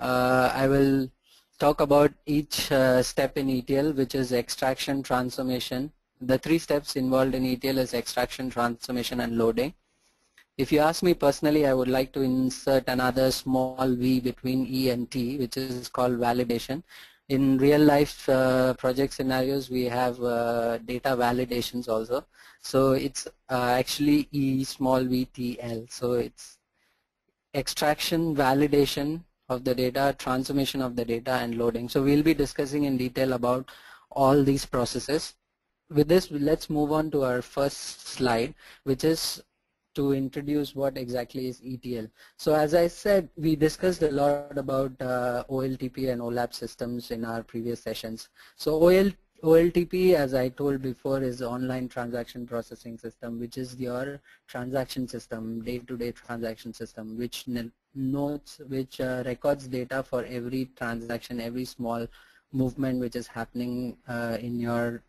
I will talk about each step in ETL, which is extraction, transformation. The three steps involved in ETL is extraction, transformation and loading. If you ask me personally, I would like to insert another small V between E and T, which is called validation. In real life project scenarios, we have data validations also. So it's actually E small v T L. So it's extraction, validation of the data, transformation of the data and loading. So we'll be discussing in detail about all these processes. With this, let's move on to our first slide, which is to introduce what exactly is ETL. So as I said, we discussed a lot about OLTP and OLAP systems in our previous sessions. So OLTP, as I told before, is online transaction processing system, which is your transaction system, day-to-day transaction system, which notes, which records data for every transaction, every small movement which is happening in your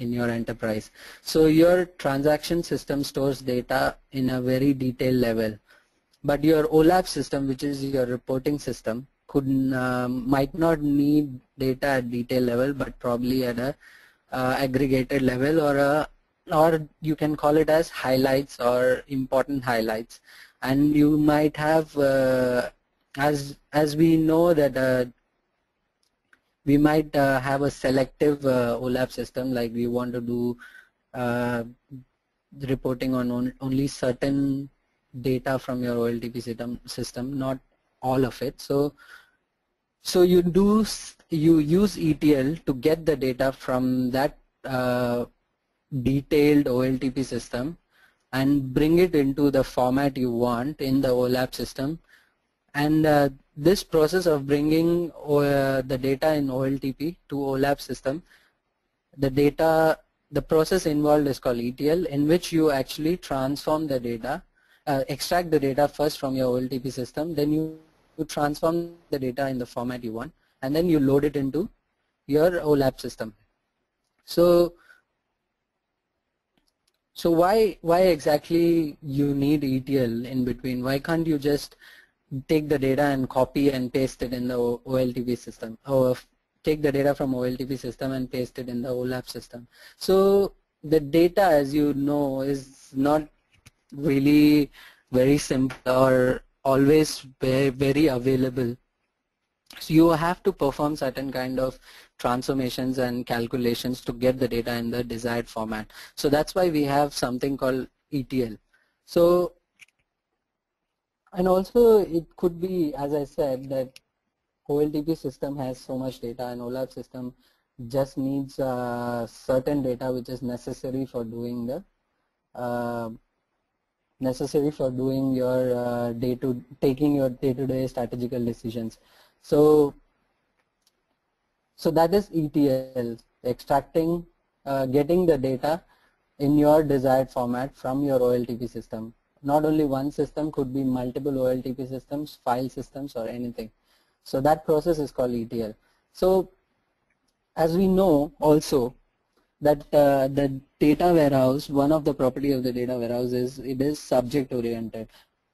enterprise. So your transaction system stores data in a very detailed level, but your OLAP system, which is your reporting system, could might not need data at detail level, but probably at a aggregated level, or you can call it as highlights or important highlights. And you might have as we know that we might have a selective OLAP system, like we want to do reporting on only certain data from your OLTP system, not all of it. So you use ETL to get the data from that detailed OLTP system and bring it into the format you want in the OLAP system. And this process of bringing the data in OLTP to OLAP system, the process involved is called ETL, in which you actually transform the data, extract the data first from your OLTP system, then you transform the data in the format you want, and then you load it into your OLAP system. So why exactly you need ETL in between? Why can't you just take the data and copy and paste it in the OLTP system, or take the data from OLTP system and paste it in the OLAP system? So the data, as you know, is not really very simple or always very available. So you have to perform certain kind of transformations and calculations to get the data in the desired format. So that's why we have something called ETL. And also it could be, as I said, that OLTP system has so much data and OLAP system just needs certain data which is necessary for doing the your day-to-day strategical decisions. So that is ETL, extracting, getting the data in your desired format from your OLTP system. Not only one system, could be multiple OLTP systems, file systems or anything. So that process is called ETL. So as we know also that the data warehouse, one of the property of the data warehouse is it is subject oriented.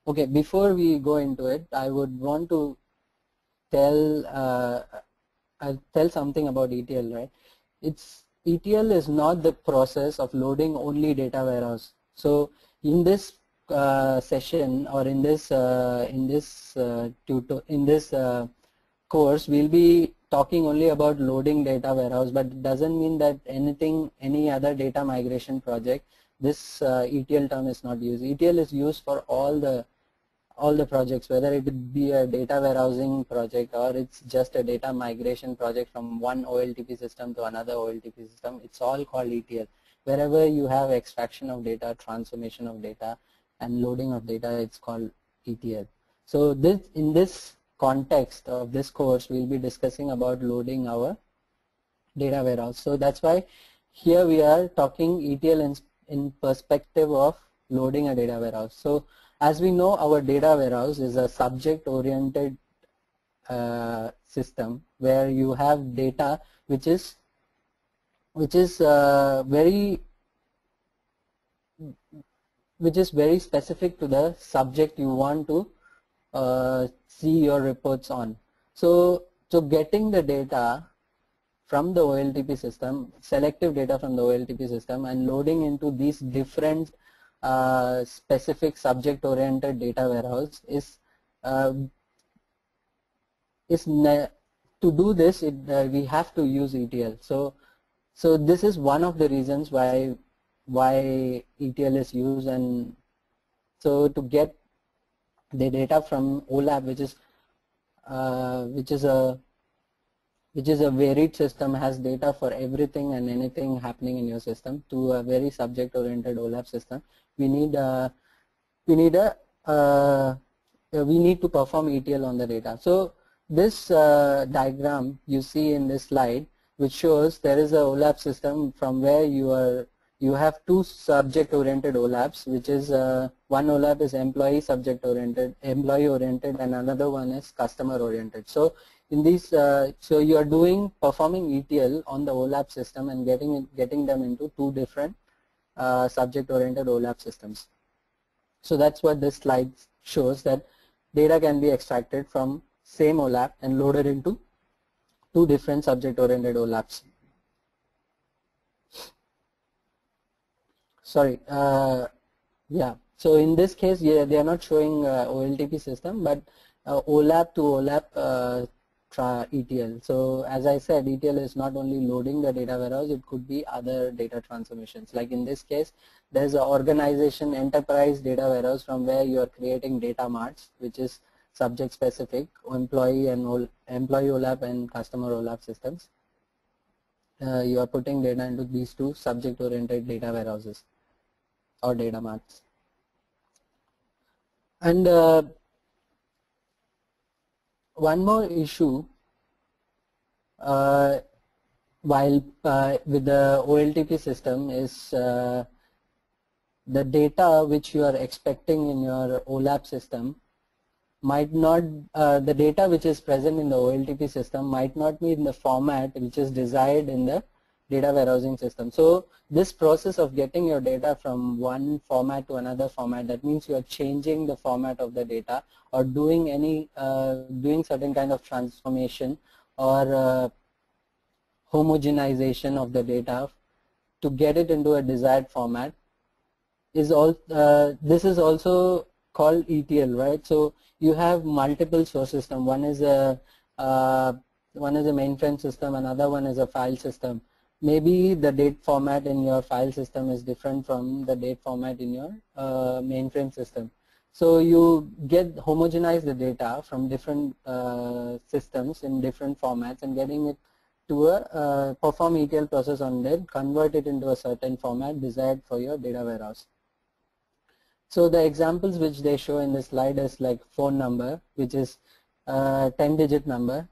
Okay, before we go into it, I would want to tell something about ETL, right? ETL is not the process of loading only data warehouse. So in this session, or in this course, we'll be talking only about loading data warehouse, but it doesn't mean that any other data migration project, this ETL term is not used. ETL is used for all the projects, whether it would be a data warehousing project or it's just a data migration project from one OLTP system to another OLTP system. It's all called ETL. Wherever you have extraction of data, transformation of data and loading of data, it's called ETL. So in this context of this course, we'll be discussing about loading our data warehouse. So that's why here we are talking ETL in perspective of loading a data warehouse. So as we know, our data warehouse is a subject-oriented system where you have data which is very specific to the subject you want to see your reports on. So getting the data from the OLTP system, selective data from the OLTP system, and loading into these different specific subject-oriented data warehouse is to do this. We have to use ETL. So this is one of the reasons why ETL is used, and so to get the data from OLAP, which is a varied system, has data for everything and anything happening in your system, to a very subject-oriented OLAP system, we need to perform ETL on the data. So this diagram you see in this slide, which shows there is a OLAP system from where you have two subject-oriented OLAPs, which is one OLAP is employee-oriented, and another one is customer-oriented. So in these, so you are performing ETL on the OLAP system and getting them into two different subject-oriented OLAP systems. So that's what this slide shows, that data can be extracted from same OLAP and loaded into two different subject-oriented OLAPs. Sorry, yeah. So in this case, yeah, they are not showing OLTP system, but OLAP to OLAP. ETL. So as I said, ETL is not only loading the data warehouse, it could be other data transformations. Like in this case, there's an organization enterprise data warehouse from where you are creating data marts, which is subject specific, employee OLAP and customer OLAP systems. You are putting data into these two subject oriented data warehouses or data marts. And one more issue with the OLTP system is the data which you are expecting in your OLAP system might not, the data which is present in the OLTP system might not be in the format which is desired in the data warehousing system. So this process of getting your data from one format to another format, that means you are changing the format of the data or doing doing certain kind of transformation or homogenization of the data to get it into a desired format, is all this is also called ETL, right? So you have multiple source system. One is a mainframe system, another one is a file system. Maybe the date format in your file system is different from the date format in your mainframe system. So you homogenize the data from different systems in different formats and getting it to a perform ETL process on that, convert it into a certain format desired for your data warehouse. So the examples which they show in the slide is like phone number, which is a 10-digit number.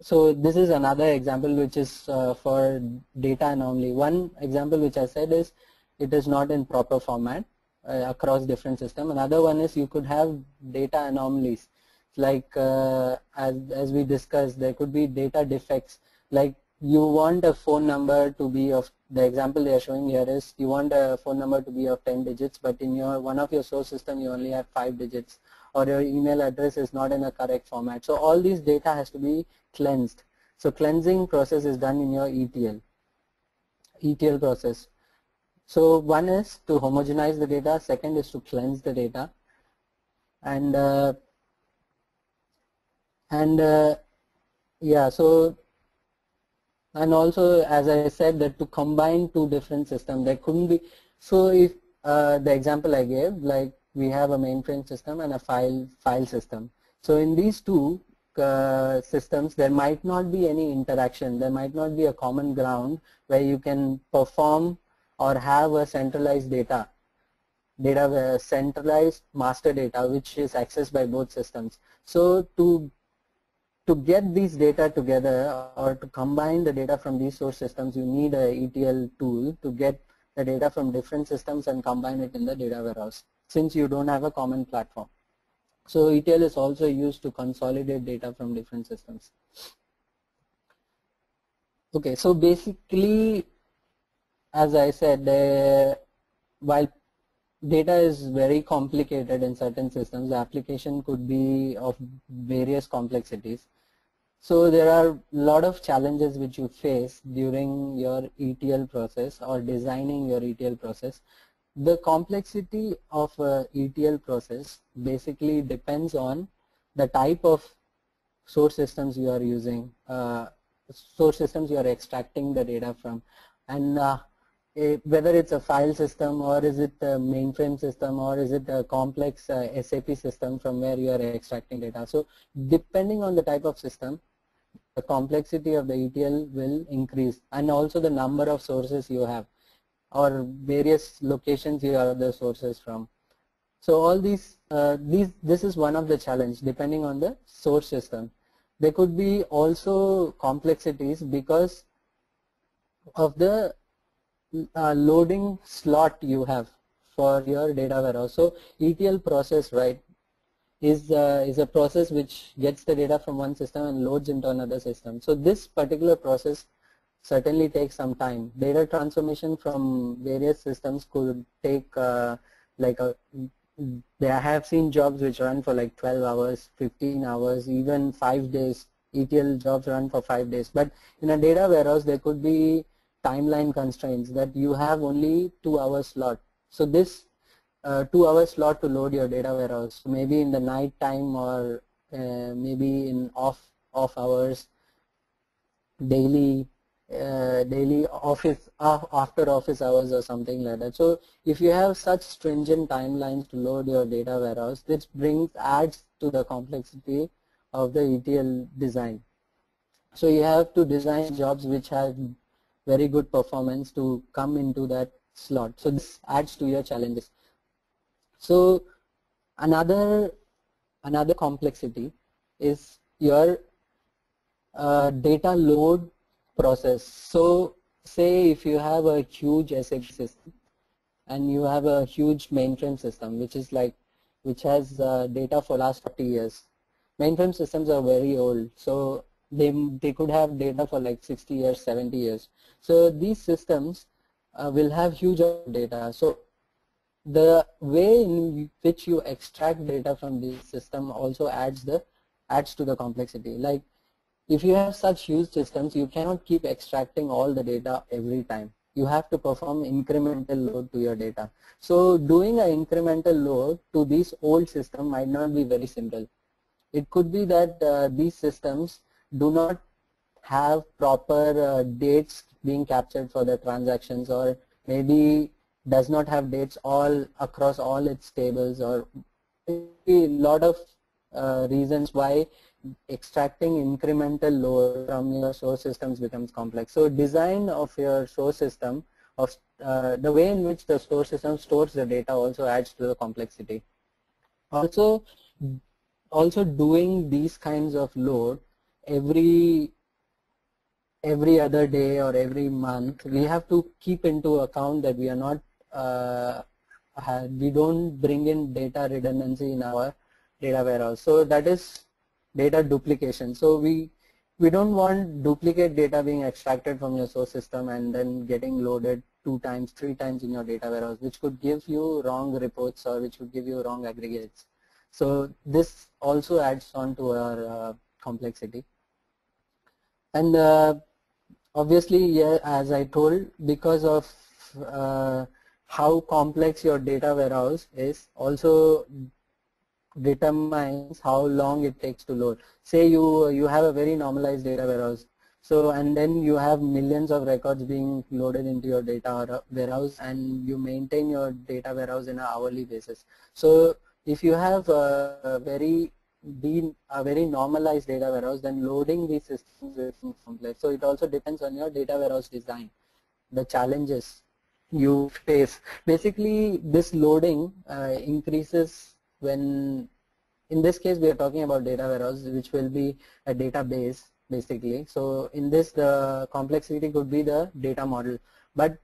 So this is another example which is for data anomaly. One example which I said is it is not in proper format across different systems. Another one is you could have data anomalies, like as we discussed, there could be data defects. Like you want a phone number to be of, the example they are showing here is you want a phone number to be of 10 digits, but in one of your source system you only have 5 digits, or your email address is not in a correct format. So all these data has to be cleansed. So cleansing process is done in your ETL process. So one is to homogenize the data, second is to cleanse the data, yeah. So and also, as I said, that to combine two different systems, there couldn't be. So if the example I gave, like we have a mainframe system and a file system. So in these two systems, there might not be any interaction, there might not be a common ground where you can perform or have a centralized centralized master data which is accessed by both systems. So to get these data together or to combine the data from these source systems, you need a ETL tool to get the data from different systems and combine it in the data warehouse, since you don't have a common platform. So ETL is also used to consolidate data from different systems. Okay, so basically, as I said, while data is very complicated in certain systems. The application could be of various complexities. So there are a lot of challenges which you face during your ETL process or designing your ETL process. The complexity of an ETL process basically depends on the type of source systems you are using, source systems you are extracting the data from, and whether it's a file system or is it a mainframe system or is it a complex SAP system from where you are extracting data. So depending on the type of system, the complexity of the ETL will increase, and also the number of sources you have or various locations you have the sources from. So all this is one of the challenges depending on the source system. There could be also complexities because of the loading slot you have for your data warehouse. So ETL process, right, is a process which gets the data from one system and loads into another system. So this particular process certainly takes some time. Data transformation from various systems could take I have seen jobs which run for like 12 hours, 15 hours, even 5 days. ETL jobs run for 5 days. But in a data warehouse, there could be timeline constraints that you have only 2 hour slot. So this 2 hour slot to load your data warehouse, maybe in the night time or maybe in off hours, daily office after office hours or something like that. So if you have such stringent timelines to load your data warehouse, this adds to the complexity of the ETL design. So you have to design jobs which have very good performance to come into that slot. So this adds to your challenges. So another complexity is your data load process. So say if you have a huge SAP system and you have a huge mainframe system which has data for last 40 years. Mainframe systems are very old, so they could have data for like 60 years, 70 years. So these systems will have huge data. So the way in which you extract data from this system also adds to the complexity. Like if you have such huge systems, you cannot keep extracting all the data every time. You have to perform incremental load to your data. So doing an incremental load to this old system might not be very simple. It could be that these systems do not have proper dates being captured for the transactions, or maybe does not have dates all across all its tables, or a lot of reasons why extracting incremental load from your source systems becomes complex. So design of your source system, of the way in which the source system stores the data, also adds to the complexity. Also doing these kinds of load every other day or every month, we have to keep into account that we are not we don't bring in data redundancy in our data warehouse. So that is data duplication. So we don't want duplicate data being extracted from your source system and then getting loaded 2 times, 3 times in your data warehouse, which could give you wrong reports or which would give you wrong aggregates. So this also adds on to our complexity. And obviously, yeah, as I told, because of how complex your data warehouse is, also determines how long it takes to load. Say you have a very normalized data warehouse, so and then you have millions of records being loaded into your data warehouse, and you maintain your data warehouse in an hourly basis. So if you have a very normalized data warehouse, then loading these systems is complex. So it also depends on your data warehouse design, the challenges you face. Basically, this loading increases when, in this case, we are talking about data warehouse, which will be a database basically. So in this, the complexity could be the data model. But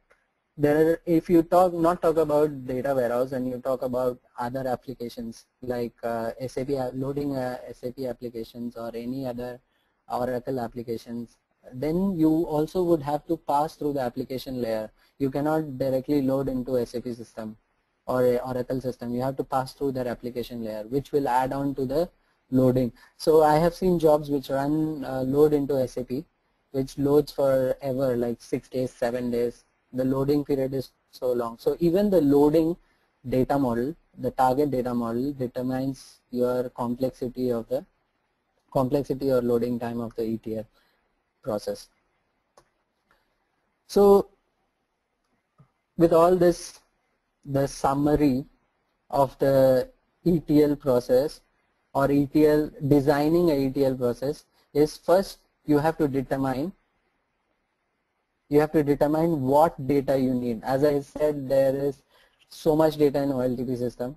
there, if you not talk about data warehouse and you talk about other applications like SAP, loading SAP applications or any other Oracle applications, then you also would have to pass through the application layer. You cannot directly load into SAP system. or a Oracle system. You have to pass through their application layer, which will add on to the loading. So I have seen jobs which run load into SAP, which loads forever, like 6 days, 7 days. The loading period is so long. So even the loading data model, the target data model, determines your complexity or loading time of the ETL process. So with all this, the summary of the ETL process or ETL, designing an ETL process is, first you have to determine what data you need. As I said, there is so much data in OLTP system.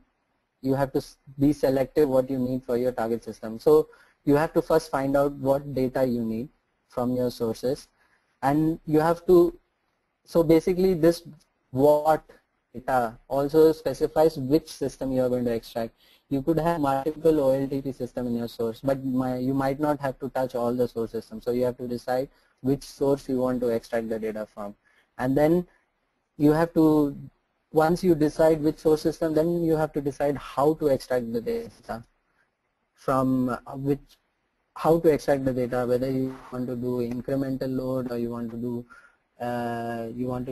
You have to be selective what you need for your target system. So you have to first find out what data you need from your sources, and you have to, so basically this what data also specifies which system you are going to extract. You could have multiple OLTP system in your source, but you might not have to touch all the source systems. So you have to decide which source you want to extract the data from. And then you have to, once you decide which source system, then you have to decide how to extract the data from which, how to extract the data, whether you want to do incremental load or you want to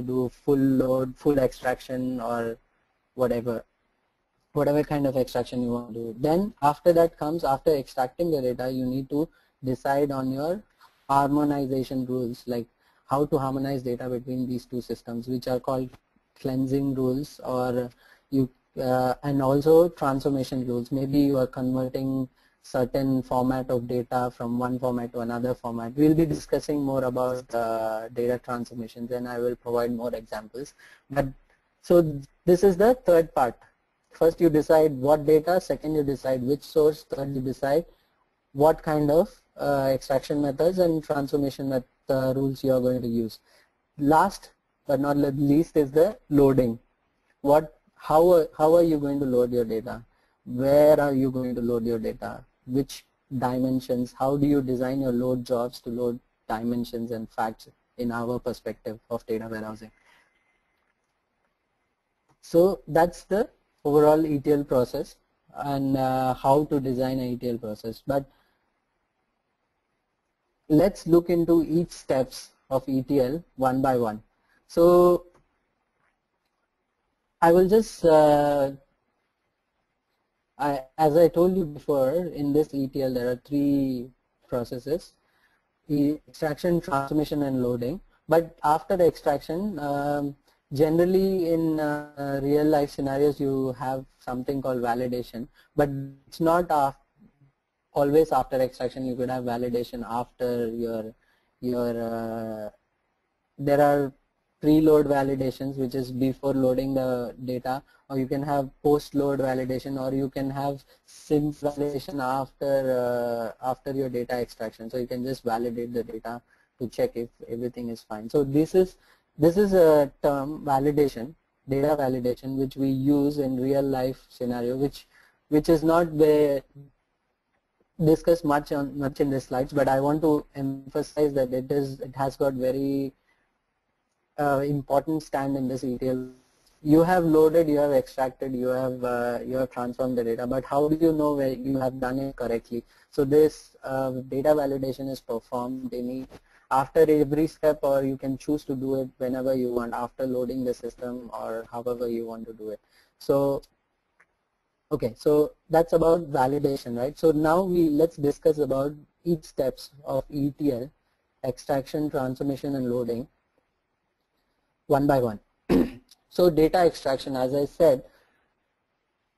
do full load, full extraction, or whatever kind of extraction you want to do. Then after that comes, after extracting the data, you need to decide on your harmonization rules, like how to harmonize data between these two systems, which are called cleansing rules, or and also transformation rules. Maybe you are converting certain format of data from one format to another format. We'll be discussing more about data transformations, and I will provide more examples. But so this is the third part. First you decide what data, second you decide which source, third you decide what kind of extraction methods and transformation rules you are going to use. Last but not least is the loading. How are you going to load your data? Where are you going to load your data? Which dimensions? How do you design your load jobs to load dimensions and facts in our perspective of data warehousing? So that's the overall ETL process and how to design an ETL process. But let's look into each steps of ETL one by one. So I will just, as I told you before, in this ETL there are three processes: extraction, transformation, and loading. But after the extraction, generally in real life scenarios you have something called validation, but it's not always after extraction. You could have validation after your there are preload validations, which is before loading the data, or you can have post-load validation, or you can have since validation after after your data extraction. So you can just validate the data to check if everything is fine. So this is a term, validation, data validation, which we use in real life scenario, which is not discussed much in the slides, but I want to emphasize that it has got very important stand in this ETL. You have loaded, you have extracted, you have transformed the data, but how do you know where you have done it correctly? So this data validation is performed after every step, or you can choose to do it whenever you want, after loading the system or however you want to do it. So okay, so that's about validation, right? So now let's discuss about each steps of ETL: extraction, transformation, and loading, one by one. So data extraction, as I said,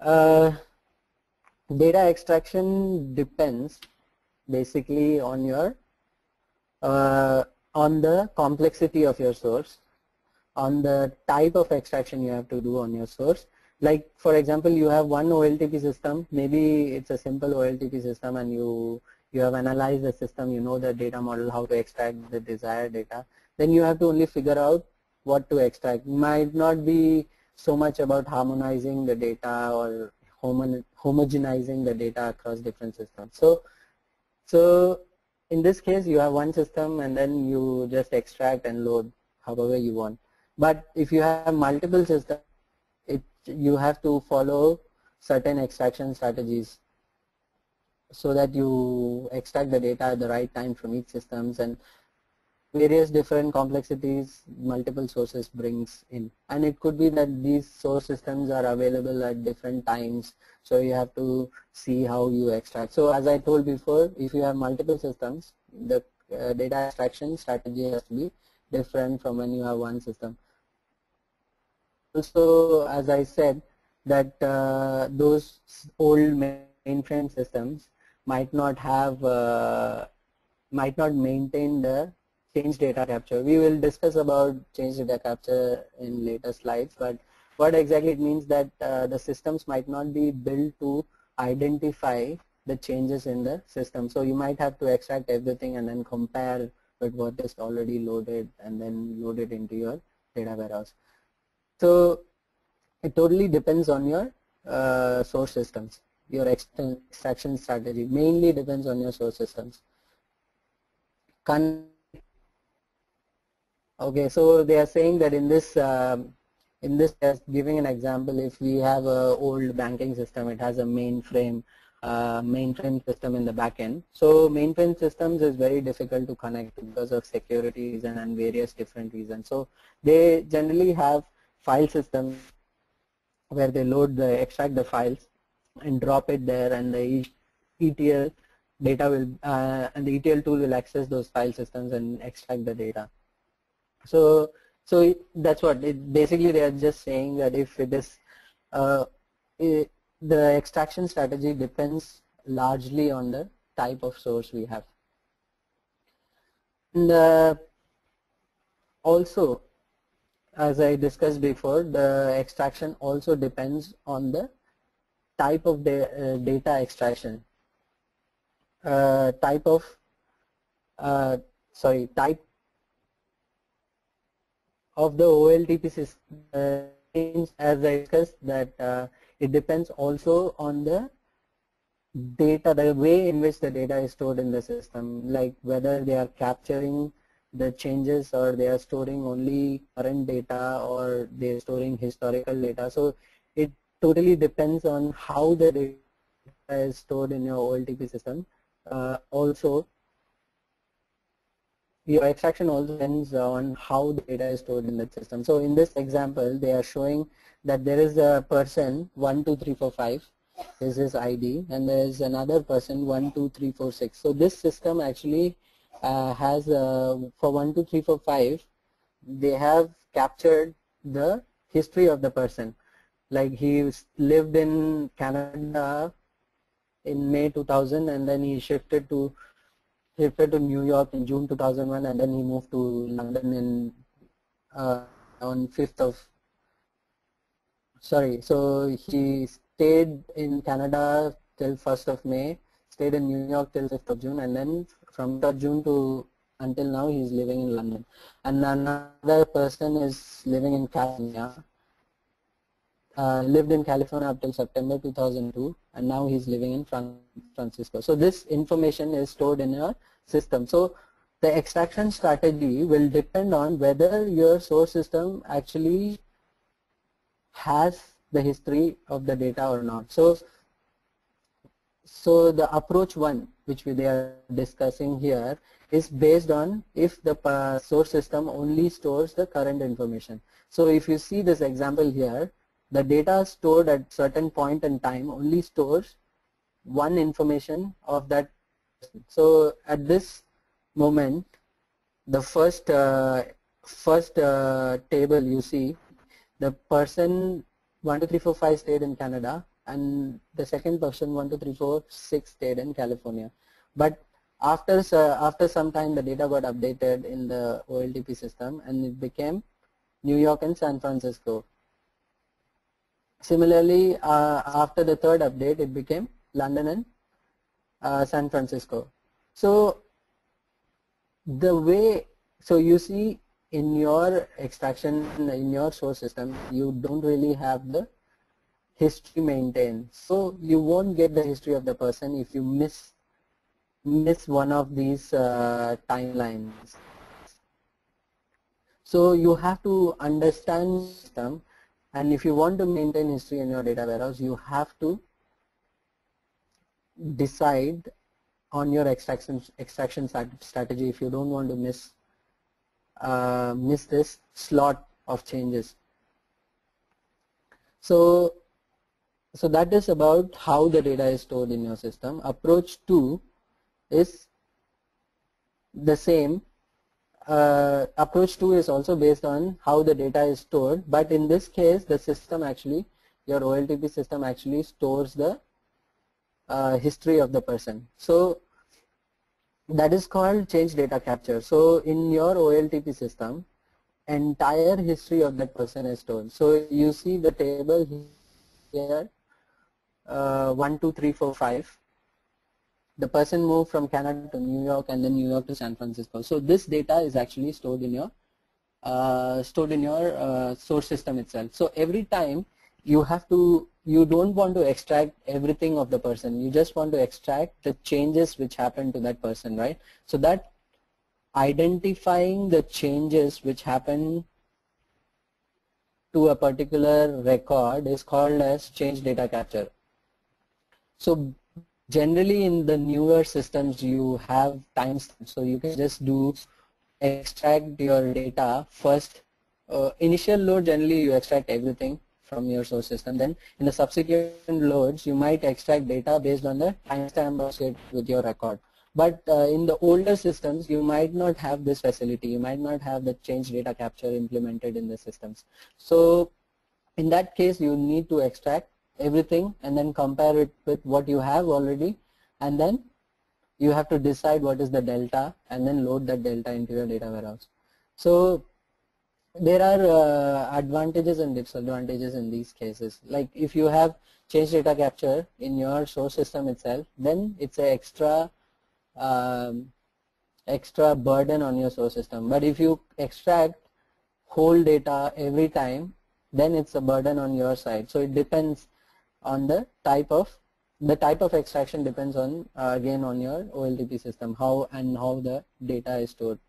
data extraction depends basically on your on the complexity of your source, on the type of extraction you have to do on your source. Like for example, you have one OLTP system, maybe it's a simple OLTP system, and you have analyzed the system, you know the data model, how to extract the desired data. Then you have to only figure out what to extract. Might not be so much about harmonizing the data or homogenizing the data across different systems. So in this case, you have one system and then you just extract and load however you want. But if you have multiple systems, it you have to follow certain extraction strategies so that you extract the data at the right time from each systems, and various different complexities multiple sources brings in. And it could be that these source systems are available at different times, so you have to see how you extract. So as I told before, if you have multiple systems, the data extraction strategy has to be different from when you have one system. Also, as I said, that those old mainframe systems might not maintain the change data capture. We will discuss about change data capture in later slides, but what exactly it means that the systems might not be built to identify the changes in the system. So you might have to extract everything and then compare with what is already loaded and then load it into your data warehouse. So it totally depends on your source systems. Your extraction strategy mainly depends on your source systems. Okay, so they are saying that in this test, giving an example, if we have a old banking system, it has a mainframe system in the back end. So mainframe systems is very difficult to connect because of security reasons and various different reasons. So they generally have file systems where they extract the files and drop it there, and the ETL data will and the ETL tool will access those file systems and extract the data. So that's what it, basically they are just saying that if it is the extraction strategy depends largely on the type of source we have. And also, as I discussed before, the extraction also depends on the type of data extraction, type of the OLTP system, as I discussed, that it depends also on the data, the way in which the data is stored in the system, like whether they are capturing the changes or they are storing only current data or they are storing historical data. So it totally depends on how the data is stored in your OLTP system. Also, your extraction also depends on how the data is stored in the system. So in this example, they are showing that there is a person 12345, this is his ID, and there is another person 12346. So this system actually has for 12345, they have captured the history of the person. Like he lived in Canada in May 2000, and then he shifted to New York in June 2001, and then he moved to London in on 5th of sorry so he stayed in Canada till 1st of May, stayed in New York till 5th of June, and then from the June to until now he is living in London. And another person is living in California, lived in California up till September 2002, and now he's living in San Francisco. So this information is stored in your system. So the extraction strategy will depend on whether your source system actually has the history of the data or not. So the approach one, which we are discussing here, is based on if the source system only stores the current information. So if you see this example here, the data stored at certain point in time only stores one information of that person. So at this moment, the first table you see, the person 12345 stayed in Canada, and the second person 12346 stayed in California. But after some time, the data got updated in the OLTP system, and it became New York and San Francisco. Similarly, after the third update, it became London and San Francisco. So you see in your extraction, in your source system, you don't really have the history maintained. So you won't get the history of the person if you miss one of these timelines. So you have to understand the system And if you want to maintain history in your data warehouse, you have to decide on your extraction strategy if you don't want to miss this slot of changes. So that is about how the data is stored in your system. Approach 2 is the same. Approach 2 is also based on how the data is stored, but in this case the system actually, your OLTP system actually stores the history of the person. So that is called change data capture. So in your OLTP system, entire history of that person is stored. So you see the table here, 1, 2, 3, 4, 5. The person moved from Canada to New York and then New York to San Francisco. So this data is actually stored in your source system itself. So every time you don't want to extract everything of the person. You just want to extract the changes which happened to that person, right? So that identifying the changes which happen to a particular record is called as change data capture. So generally in the newer systems you have timestamps, so you can just do extract your data first. Initial load generally you extract everything from your source system, then in the subsequent loads you might extract data based on the timestamp associated with your record. But in the older systems you might not have this facility, you might not have the change data capture implemented in the systems. So in that case you need to extract everything and then compare it with what you have already, and then you have to decide what is the delta and then load that delta into your data warehouse. So there are advantages and disadvantages in these cases. Like if you have change data capture in your source system itself, then it's an extra burden on your source system. But if you extract whole data every time, then it's a burden on your side. So it depends on the type of extraction depends on again on your OLTP system, how the data is stored.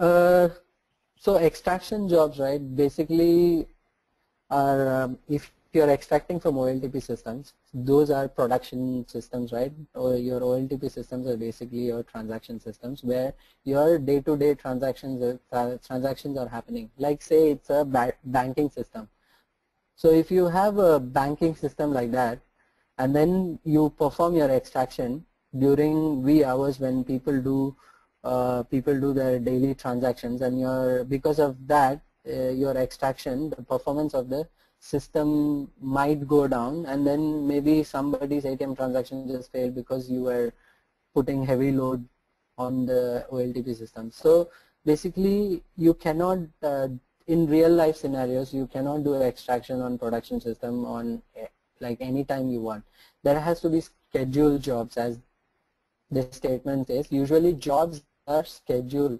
So extraction jobs, right, basically are if you're extracting from OLTP systems, those are production systems, right? Or your OLTP systems are basically your transaction systems where your day-to-day transactions are happening. Like say it's a banking system. So if you have a banking system like that and then you perform your extraction during wee hours when people do their daily transactions, and because of that your extraction, the performance of the system might go down, and then maybe somebody's ATM transaction just failed because you were putting heavy load on the OLTP system. So basically you cannot, in real life scenarios, you cannot do extraction on production system on like any time you want. There has to be scheduled jobs, as this statement says. Usually jobs are scheduled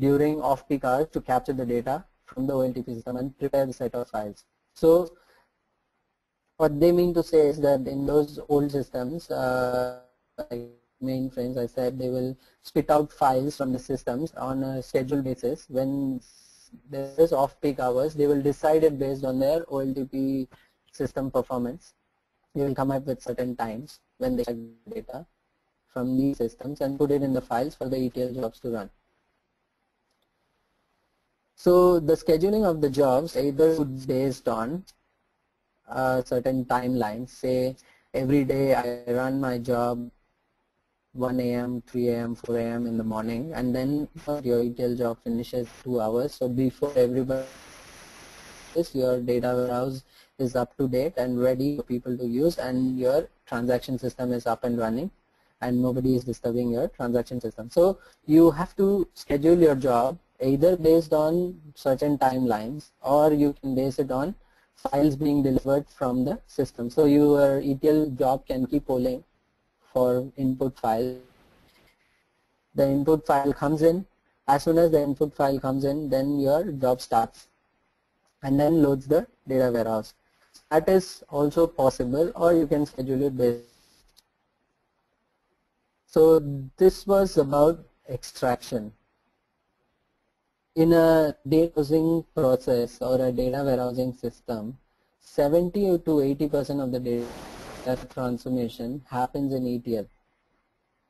during off-peak hours to capture the data from the OLTP system and prepare the set of files. So what they mean to say is that in those old systems, like mainframes, I said, they will spit out files from the systems on a scheduled basis. When there is off-peak hours, they will decide it based on their OLTP system performance. They will come up with certain times when they check the data from these systems and put it in the files for the ETL jobs to run. So the scheduling of the jobs either based on certain timelines. Say every day I run my job 1 a.m., 3 a.m., 4 a.m. in the morning, and then your ETL job finishes 2 hours. So before everybody, your data warehouse is up to date and ready for people to use, and your transaction system is up and running, and nobody is disturbing your transaction system. So you have to schedule your job either based on certain timelines, or you can base it on files being delivered from the system. So your ETL job can keep polling for input file. The input file comes in. As soon as the input file comes in, then your job starts and then loads the data warehouse. That is also possible, or you can schedule it based. So this was about extraction. in a data warehousing process or a data warehousing system, 70 to 80% of the data transformation happens in ETL.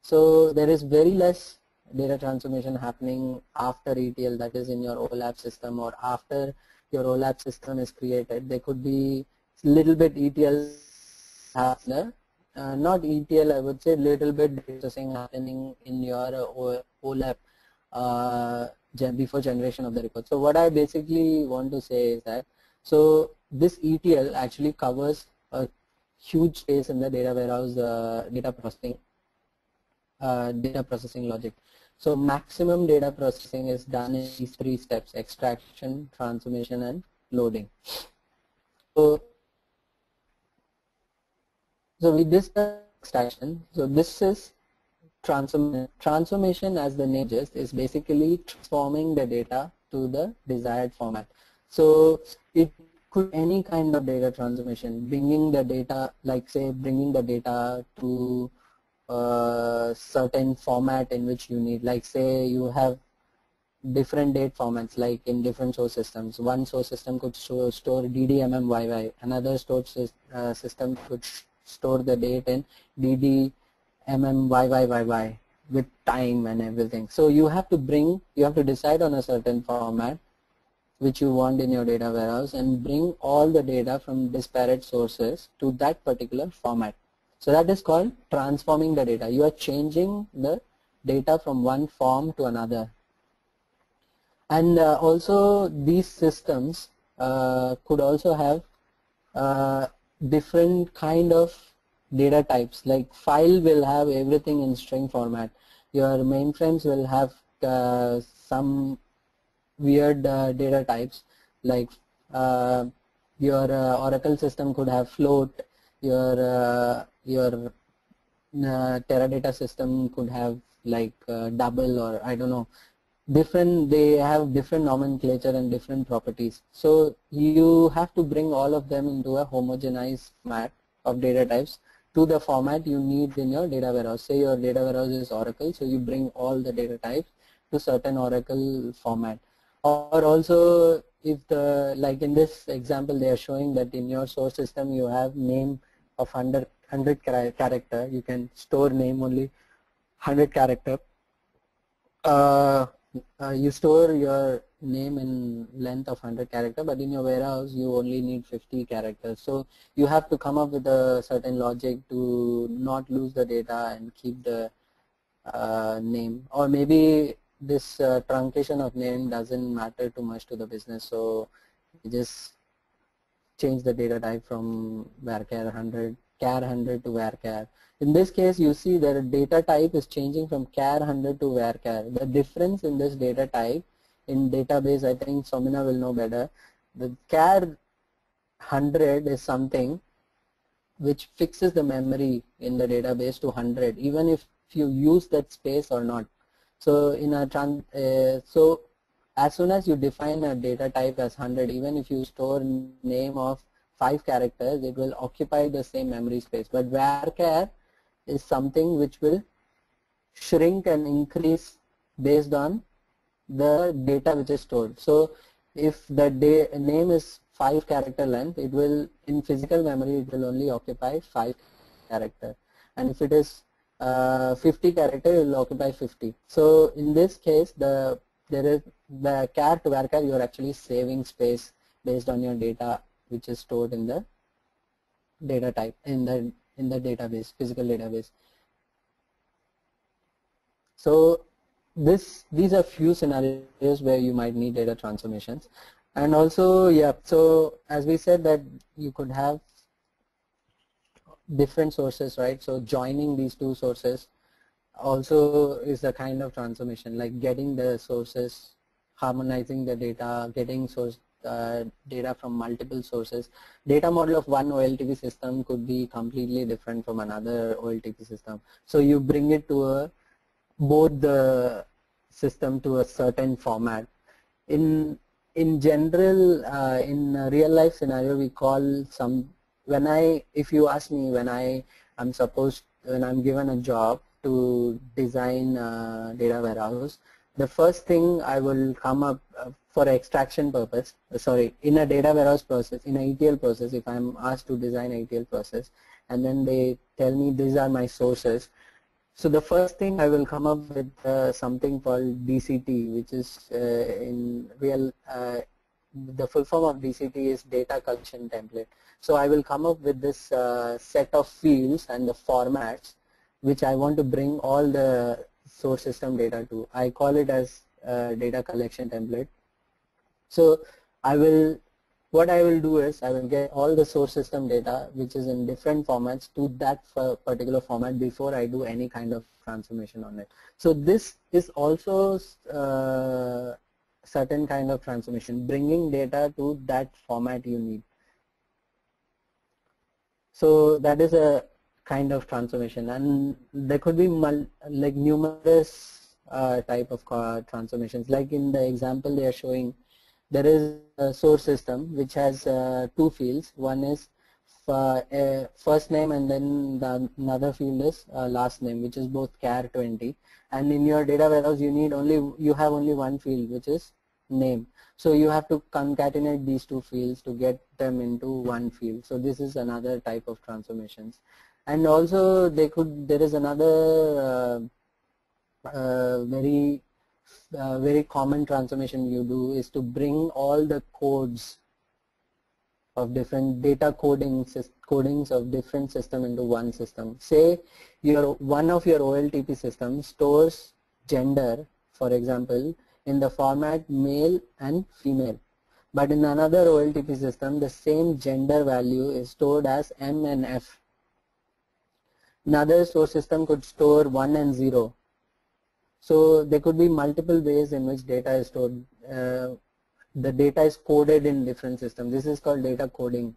So there is very less data transformation happening after ETL, that is in your OLAP system, or after your OLAP system is created. There could be little bit ETL happening, not ETL, I would say little bit processing happening in your OLAP before generation of the report. So what I basically want to say is that, so this ETL actually covers a huge space in the data warehouse data processing logic. So maximum data processing is done in these three steps: extraction, transformation, and loading. So with this extraction, so this is transformation, as the name suggests, is basically transforming the data to the desired format. So it could any kind of data transformation, bringing the data, like say bringing the data to a certain format in which you need, like say you have different date formats like in different source systems. One source system could store DDMMYY, another system could store the date in DDMMYYYY with time and everything. So you have to decide on a certain format which you want in your data warehouse and bring all the data from disparate sources to that particular format. So that is called transforming the data. You are changing the data from one form to another. And also these systems could also have different kind of data types, like file will have everything in string format. Your mainframes will have some weird data types, like your Oracle system could have float, your Teradata system could have like double, or I don't know, different, they have different nomenclature and different properties. So you have to bring all of them into a homogenized format of data types to the format you need in your data warehouse. Say your data warehouse is Oracle, so you bring all the data types to certain Oracle format. Or also, if the, like in this example they are showing that in your source system you have name of 100 character, you can store name only 100 character. You store your name in length of 100 character, but in your warehouse you only need 50 characters. So you have to come up with a certain logic to not lose the data and keep the name. Or maybe this truncation of name doesn't matter too much to the business, so you just change the data type from var char 100 to var char. In this case you see that a data type is changing from char 100 to var char. The difference in this data type in database, I think Somina will know better. The char 100 is something which fixes the memory in the database to 100 even if you use that space or not. So in a so as soon as you define a data type as 100, even if you store name of 5 characters, it will occupy the same memory space. But varchar is something which will shrink and increase based on the data which is stored. So if the name is 5 character length, it will, in physical memory, it will only occupy 5 character. And if it is 50 character, it will occupy 50. So in this case, the char to varchar, you are actually saving space based on your data which is stored in the data type, in the database, physical database. So these are few scenarios where you might need data transformations. And also, yeah, so as we said that you could have different sources, right? So joining these two sources also is a kind of transformation, like getting the sources, harmonizing the data, getting data from multiple sources. Data model of one OLTP system could be completely different from another OLTP system. So you bring it to both the system to a certain format. In general, in a real life scenario, we call some, if you ask me when I am supposed, when I'm given a job to design a data warehouse, the first thing I will come up for extraction purpose, in a data warehouse process, in an ETL process, if I'm asked to design an ETL process and then they tell me these are my sources, so the first thing I will come up with something called DCT, which is in real, the full form of DCT is data collection template. So I will come up with this set of fields and the formats which I want to bring all the source system data to. I call it as data collection template. So I will, what I will do is I will get all the source system data which is in different formats to that particular format before I do any kind of transformation on it. So this is also certain kind of transformation, bringing data to that format you need. So that is a kind of transformation, and there could be like numerous type of transformations. Like in the example they are showing, there is a source system which has two fields. One is first name, and then the another field is last name, which is both char 20, and in your data warehouse you need only, you have only one field which is name, so you have to concatenate these two fields to get them into one field. So this is another type of transformations. And also they could, there is another very common transformation you do is to bring all the codes of different data codings of different system into one system. Say your one of your OLTP system stores gender, for example, in the format male and female, but in another OLTP system the same gender value is stored as M and F. Another source system could store 1 and 0. So there could be multiple ways in which data is stored. The data is coded in different systems. This is called data coding.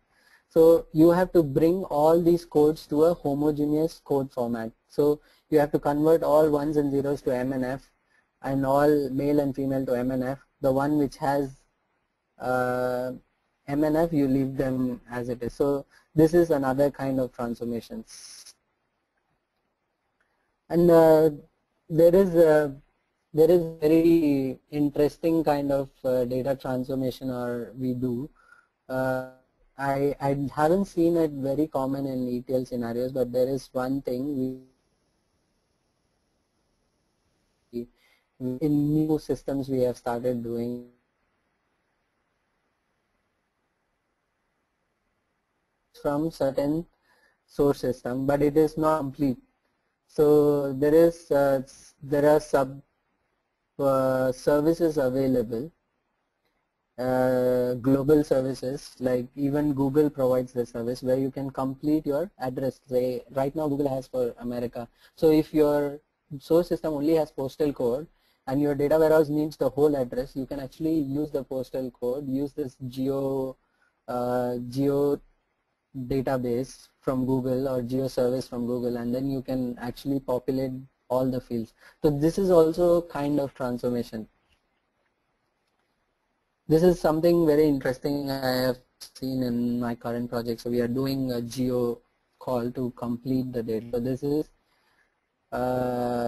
So you have to bring all these codes to a homogeneous code format. So you have to convert all 1s and 0s to M and F, and all male and female to M and F. The one which has M and F, you leave them as it is. So this is another kind of transformation. And there is very interesting kind of data transformation or we do. I haven't seen it very common in ETL scenarios, but there is one thing we, in new systems we have started doing. From certain source system, but it is not complete. So there is there are sub services available, global services, like even Google provides the service where you can complete your address. Say right now Google has for America. So if your source system only has postal code and your data warehouse needs the whole address, you can actually use the postal code, use this geo database from Google or geo service from Google, and then you can actually populate all the fields. So this is also kind of transformation. This is something very interesting I have seen in my current project. So we are doing a geo call to complete the data. So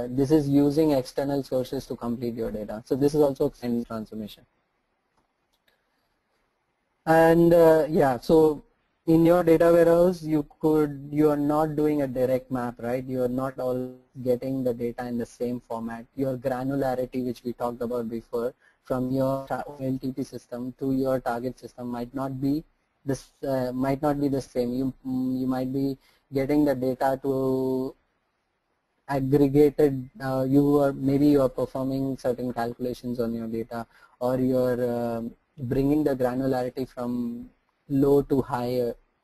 this is using external sources to complete your data. So this is also kind of transformation. And yeah, so in your data warehouse you are not doing a direct map, right? You are not all getting the data in the same format. Your granularity, which we talked about before, from your OLTP system to your target system might not be this might not be the same. You might be getting the data to aggregated, you are maybe you are performing certain calculations on your data, or you are bringing the granularity from low to high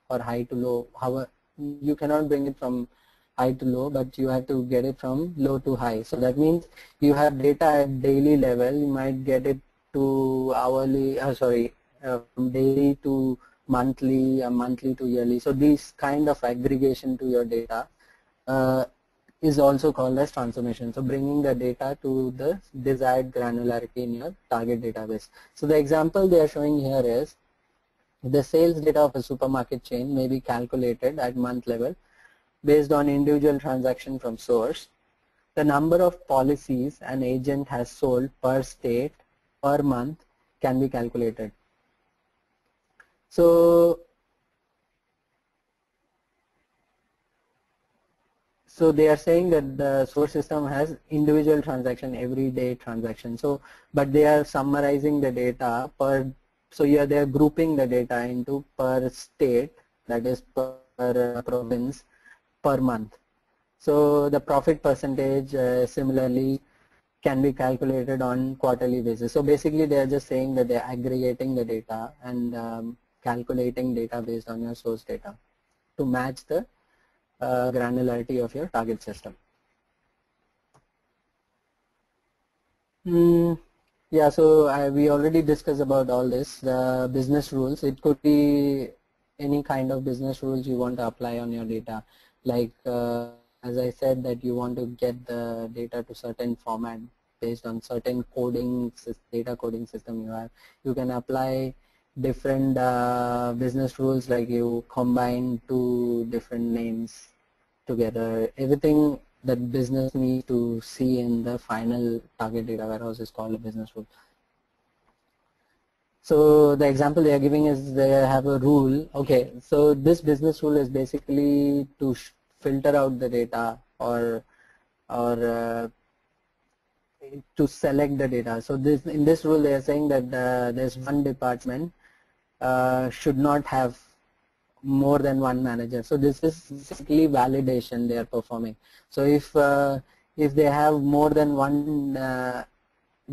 or high to low. However, you cannot bring it from high to low, but you have to get it from low to high. So that means you have data at daily level, you might get it to hourly, from daily to monthly, monthly to yearly. So this kind of aggregation to your data is also called as transformation. So bringing the data to the desired granularity in your target database. So the example they are showing here is, the sales data of a supermarket chain may be calculated at month level based on individual transaction from source. The number of policies an agent has sold per state per month can be calculated. So they are saying that the source system has individual transaction, everyday transaction. So, but they are summarizing the data per. So here they are grouping the data into per state, that is per province, per month. So the profit percentage similarly can be calculated on quarterly basis. So basically they are just saying that they are aggregating the data and calculating data based on your source data to match the granularity of your target system. Yeah, so we already discussed about all this, the business rules. It could be any kind of business rules you want to apply on your data, like as I said that you want to get the data to certain format based on certain coding, data coding system you have. You can apply different business rules, like you combine two different names together. Everything that business needs to see in the final target data warehouse is called a business rule. So the example they are giving is they have a rule. Okay, so this business rule is basically to filter out the data or to select the data. So this, in this rule they are saying that there's one department should not have more than one manager. So this is basically validation they are performing. So if they have more than one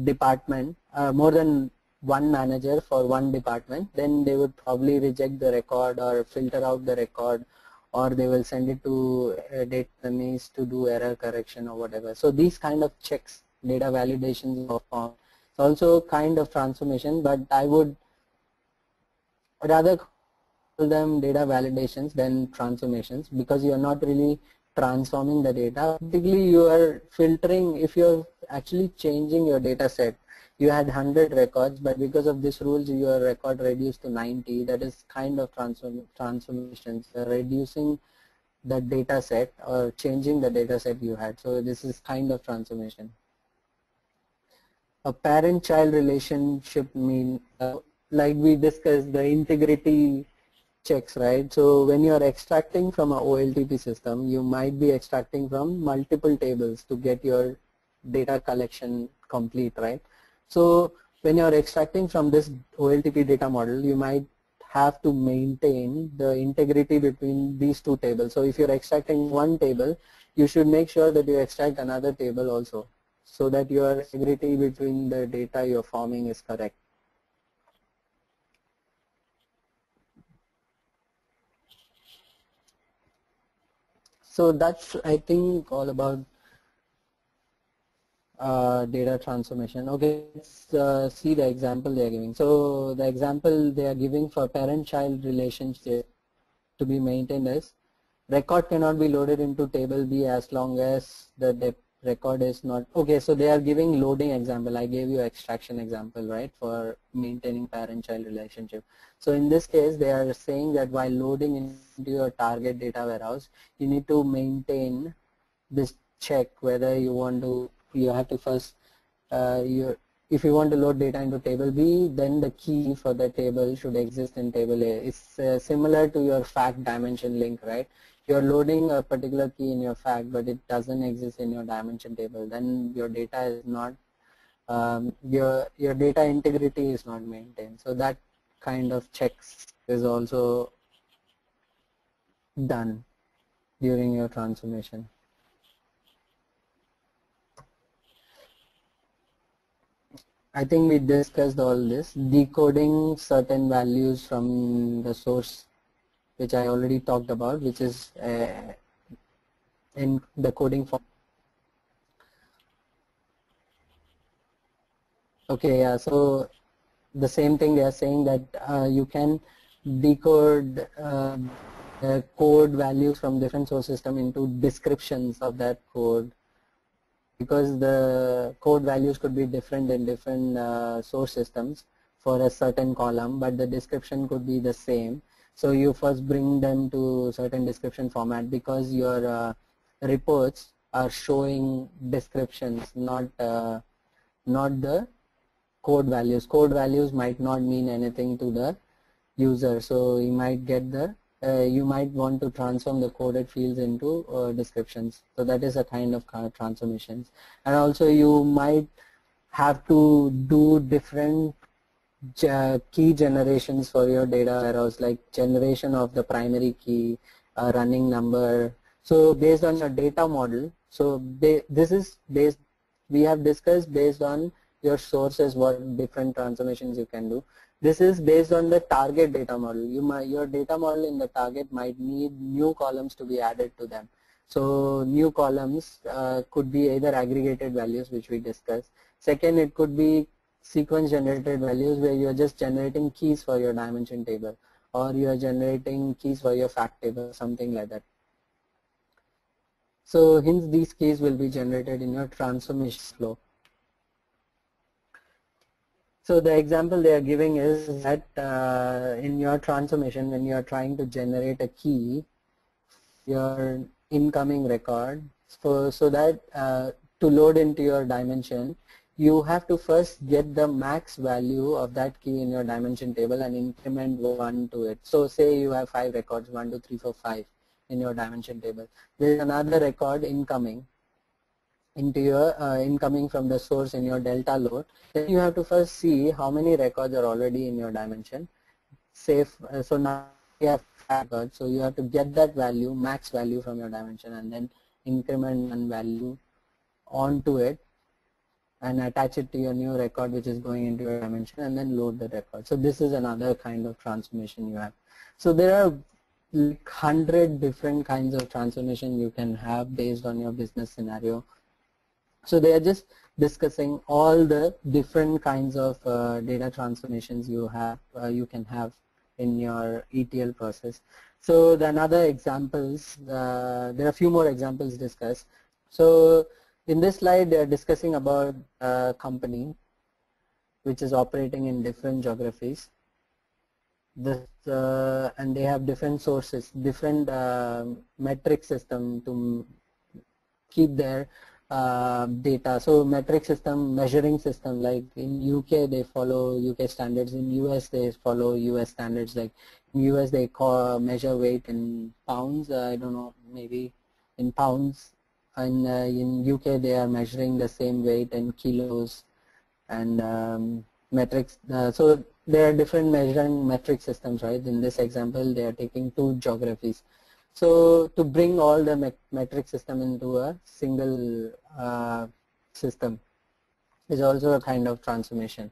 department, more than one manager for one department, then they would probably reject the record or filter out the record, or they will send it to database to do error correction or whatever. So these kind of checks, data validations are performed. It's also kind of transformation, but I would rather call them data validations than transformations, because you are not really transforming the data. Basically you are filtering. If you are actually changing your data set, you had 100 records, but because of this rules your record reduced to 90. That is kind of transformations, reducing the data set or changing the data set you had. So this is kind of transformation. A parent-child relationship mean, like we discussed, the integrity checks, right? So when you are extracting from an OLTP system, you might be extracting from multiple tables to get your data collection complete, right? So when you are extracting from this OLTP data model, you might have to maintain the integrity between these two tables. So if you are extracting one table, you should make sure that you extract another table also, so that your integrity between the data you are forming is correct. So that's, I think, all about data transformation. Okay, let's see the example they are giving. So the example they are giving for parent-child relationship to be maintained is, record cannot be loaded into table B as long as the record is not. Okay, so they are giving loading example. I gave you extraction example, right, for maintaining parent-child relationship. So in this case they are saying that while loading into your target data warehouse, you need to maintain this check whether you want to. You have to first, if you want to load data into table B, then the key for the table should exist in table A. It's similar to your fact dimension link, right? You're loading a particular key in your fact, but it doesn't exist in your dimension table. Then your data is not, your data integrity is not maintained. So that kind of checks is also done during your transformation. I think we discussed all this. Decoding certain values from the source, which I already talked about, which is in the coding form. Okay, yeah, so the same thing they are saying that you can decode code values from different source system into descriptions of that code, because the code values could be different in different source systems for a certain column, but the description could be the same. So you first bring them to certain description format, because your reports are showing descriptions, not the code values. Code values might not mean anything to the user, so you might get the you might want to transform the coded fields into descriptions. So that is a kind of transformations. And also you might have to do different key generations for your data warehouse, like generation of the primary key, running number. So based on your data model, so this is based, we have discussed based on your sources what different transformations you can do. This is based on the target data model. Your data model in the target might need new columns to be added to them. So new columns could be either aggregated values, which we discussed. Second, it could be sequence generated values, where you are just generating keys for your dimension table, or you are generating keys for your fact table, something like that. So hence these keys will be generated in your transformation flow. So the example they are giving is that in your transformation, when you are trying to generate a key, your incoming record, so that to load into your dimension, you have to first get the max value of that key in your dimension table and increment 1 to it. So say you have 5 records, 1, 2, 3, 4, 5 in your dimension table. There is another record incoming into your incoming from the source in your delta load. Then you have to first see how many records are already in your dimension. So now you have 5 records, so you have to get that value, max value from your dimension, and then increment 1 value onto it and attach it to your new record which is going into your dimension, and then load the record. So this is another kind of transformation you have. So there are 100 different kinds of transformation you can have based on your business scenario. So they are just discussing all the different kinds of data transformations you have, you can have in your ETL process. So the another examples, there are a few more examples discussed. So in this slide they are discussing about a company which is operating in different geographies. And they have different sources, different metric system to keep their data. So metric system, measuring system, like in UK they follow UK standards, in US they follow US standards, like in US they measure weight in pounds, I don't know, maybe in pounds, and in UK they are measuring the same weight in kilos and metrics. So there are different measuring metric systems, right? In this example they are taking 2 geographies. So to bring all the metric system into a single system is also a kind of transformation.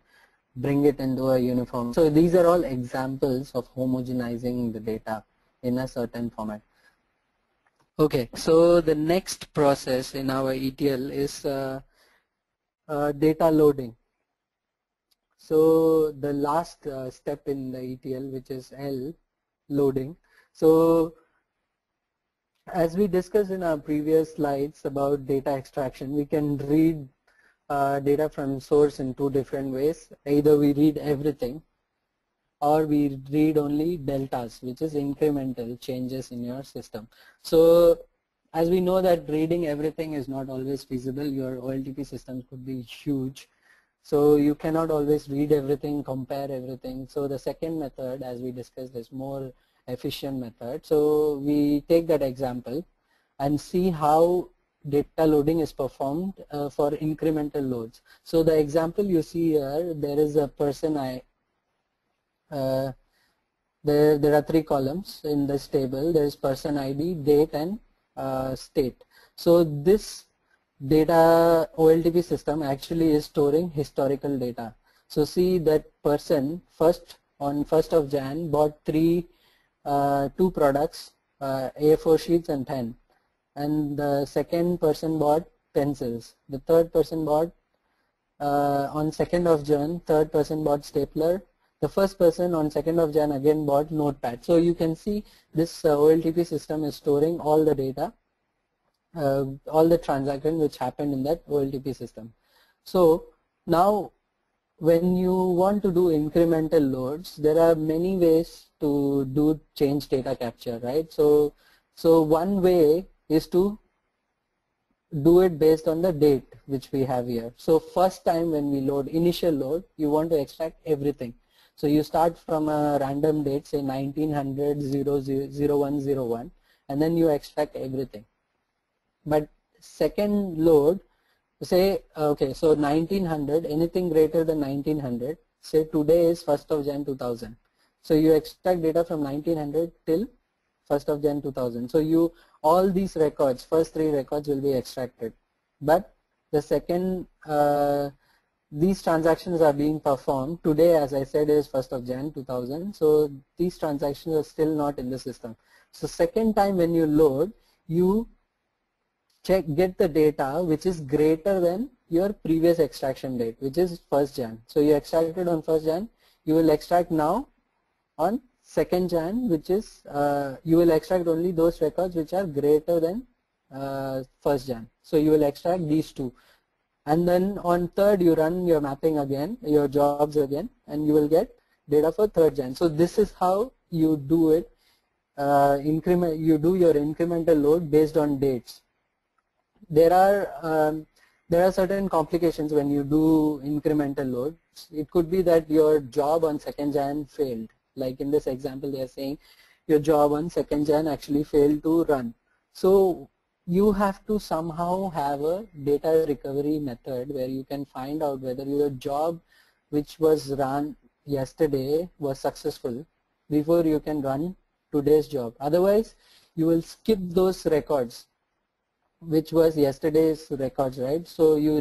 Bring it into a uniform. So these are all examples of homogenizing the data in a certain format. Okay, so the next process in our ETL is data loading. So the last step in the ETL, which is L, loading. So as we discussed in our previous slides about data extraction, we can read data from source in 2 different ways. Either we read everything or we read only deltas, which is incremental changes in your system. So as we know that reading everything is not always feasible, your OLTP systems could be huge. So you cannot always read everything, compare everything. So the second method, as we discussed, is more efficient method. So we take that example and see how data loading is performed for incremental loads. So the example you see here, there is a person there are 3 columns in this table. There is person ID, date, and state. So this data OLTP system actually is storing historical data. So see that person on 1st of Jan bought 2 products, A4 sheets and pen, and the second person bought pencils, the third person bought on 2nd of Jan, third person bought stapler, the first person on 2nd of Jan again bought notepad. So you can see this OLTP system is storing all the data, all the transactions which happened in that OLTP system. So now when you want to do incremental loads, there are many ways to do change data capture, right? So one way is to do it based on the date which we have here. So first time when we load, initial load, you want to extract everything. So you start from a random date, say 1900-0101, and then you extract everything. But second load, say, okay, so 1900, anything greater than 1900, say today is 1st of Jan 2000. So you extract data from 1900 till 1st of Jan 2000. So you, all these records, first three records will be extracted. But the second, these transactions are being performed today, as I said, is 1st of Jan 2000. So these transactions are still not in the system. So second time when you load, you check, get the data which is greater than your previous extraction date, which is 1st Jan. So you extracted on 1st Jan, you will extract now on 2nd Jan, which is, you will extract only those records which are greater than 1st Jan. So you will extract these two. And then on 3rd, you run your mapping again, your jobs again, and you will get data for 3rd Jan. So this is how you do it, you do your incremental load based on dates. There are certain complications when you do incremental load. It could be that your job on 2nd Jan failed. Like in this example, they are saying your job on 2nd Jan actually failed to run. So you have to somehow have a data recovery method where you can find out whether your job which was run yesterday was successful before you can run today's job. Otherwise, you will skip those records, which was yesterday's records, right? So you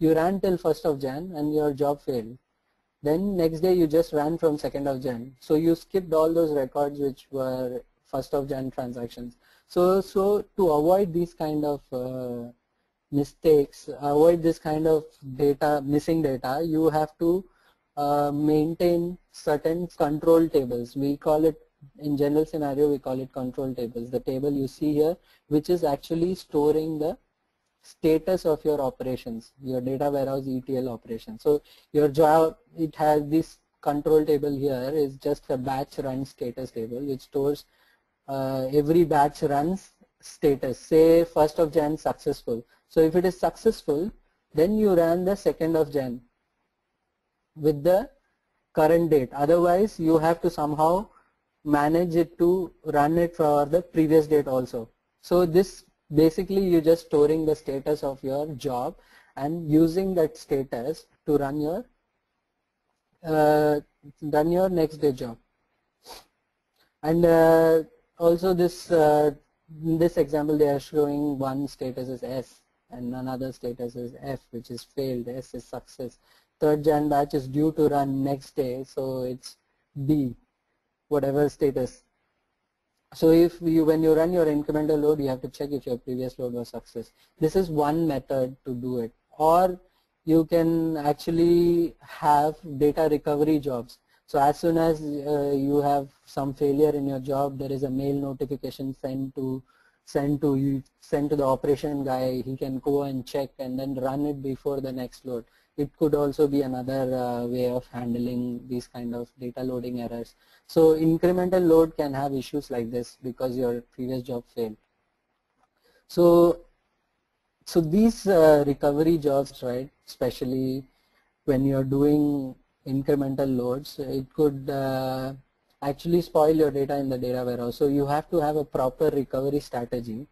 ran till 1st of Jan and your job failed. Then next day you just ran from 2nd of Jan. So you skipped all those records which were 1st of Jan transactions. So to avoid these kind of mistakes, avoid this kind of data, missing data, you have to maintain certain control tables. We call it, in general scenario, we call it control tables. The table you see here, which is actually storing the status of your operations, your data warehouse ETL operation. So your job, it has this control table here, is just a batch run status table, which stores every batch runs status. Say 1st of Jan successful. So if it is successful, then you ran the 2nd of Jan with the current date. Otherwise, you have to somehow manage it to run it for the previous date also. So this basically you're just storing the status of your job and using that status to run your next day job. And also in this example, they are showing one status is S and another status is F, which is failed, S is success. 3rd Jan batch is due to run next day, so it's B, whatever status. So if you, when you run your incremental load, you have to check if your previous load was success. This is one method to do it. Or you can actually have data recovery jobs. So as soon as you have some failure in your job, there is a mail notification sent to the operation guy. He can go and check and then run it before the next load. It could also be another way of handling these kind of data loading errors. So incremental load can have issues like this because your previous job failed. So these recovery jobs, right, especially when you're doing incremental loads, it could actually spoil your data in the data warehouse. So you have to have a proper recovery strategy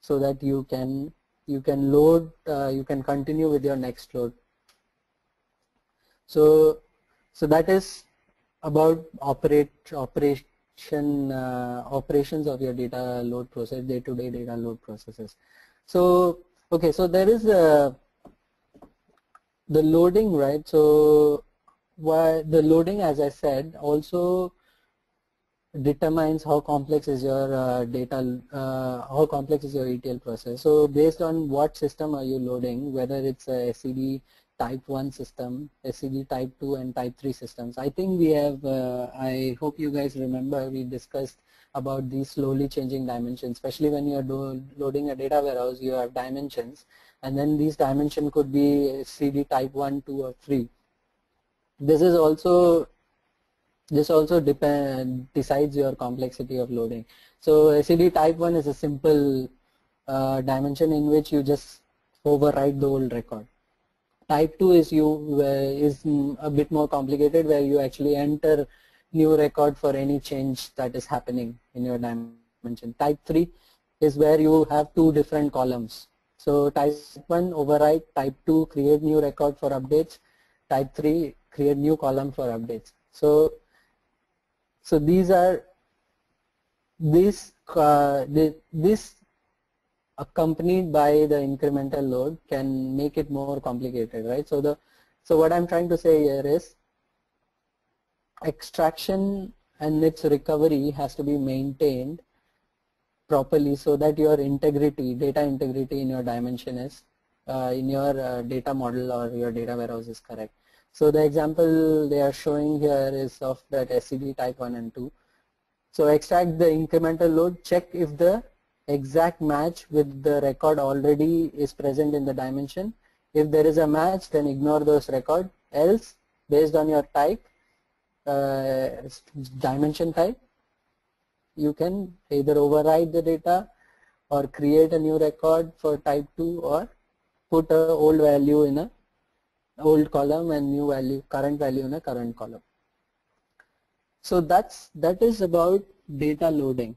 so that you can load, you can continue with your next load. So that is about operations of your data load process, day-to-day data load processes. So okay, so there is the loading, right? So why the loading, as I said, also determines how complex is your how complex is your ETL process. So based on what system are you loading, whether it's a SCD type 1 system, SCD type 2 and type 3 systems. I think we have, I hope you guys remember, we discussed about these slowly changing dimensions, especially when you are loading a data warehouse, you have dimensions, and then these dimensions could be SCD type 1, 2 or 3. This also decides your complexity of loading. So SCD type 1 is a simple dimension in which you just overwrite the whole record. Type 2 is a bit more complicated, where you actually enter new record for any change that is happening in your dimension. Type 3 is where you have two different columns. So type 1 overwrite, type 2 create new record for updates, type 3 create new column for updates. So these are this accompanied by the incremental load can make it more complicated, right? So what I'm trying to say here is extraction and its recovery has to be maintained properly so that your integrity, data integrity in your dimension is in your data model or your data warehouse is correct. So the example they are showing here is of that SCD type 1 and 2. So extract the incremental load, check if the exact match with the record already is present in the dimension. If there is a match, then ignore those record. Else, based on your type, dimension type, you can either override the data or create a new record for type 2 or put an old value in an old column and new value, current value in a current column. So that is about data loading.